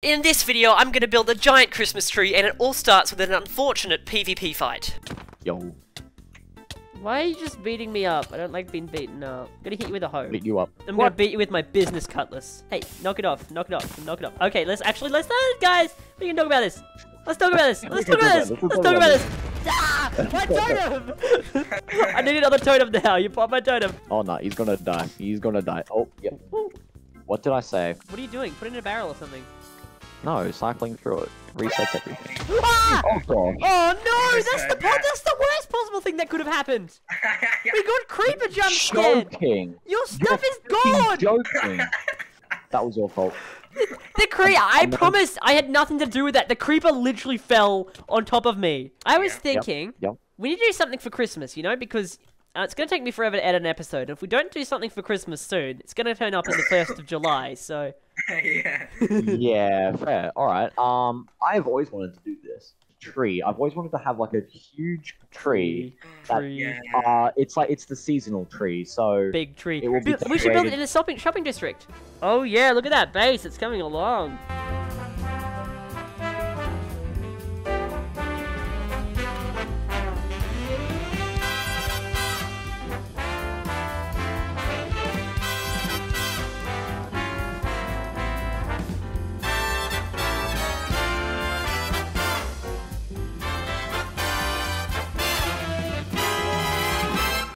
In this video, I'm going to build a giant Christmas tree, and it all starts with an unfortunate PvP fight. Yo. Why are you just beating me up? I don't like being beaten up. I'm going to hit you with a hoe. Beat you up. I'm going to beat you with my business cutlass. Hey, knock it off. Knock it off. Knock it off. Okay, let's guys, we can talk about this. Let's talk about this. Let's talk about this. Let's talk about this. Ah, my totem! I need another totem now. You popped my totem. Oh, no. He's going to die. He's going to die. Oh, yeah. What did I say? What are you doing? Put it in a barrel or something. No, cycling through it resets everything. Ah! Oh, God. Oh no, that's the worst possible thing that could have happened. We got creeper jump scared. Your stuff is gone. Joking. That was your fault. The creeper. I promise I had nothing to do with that. The creeper literally fell on top of me. I was thinking we need to do something for Christmas, you know, because it's gonna take me forever to edit an episode. And if we don't do something for Christmas soon, it's gonna turn up on the 1st of July. So. Yeah. Yeah, fair. Alright, I've always wanted to do this. Tree. I've always wanted to have, like, a huge tree. It's like, it's the seasonal tree, so... Big tree. It will be we should build it in a shopping district. Oh yeah, look at that base. It's coming along.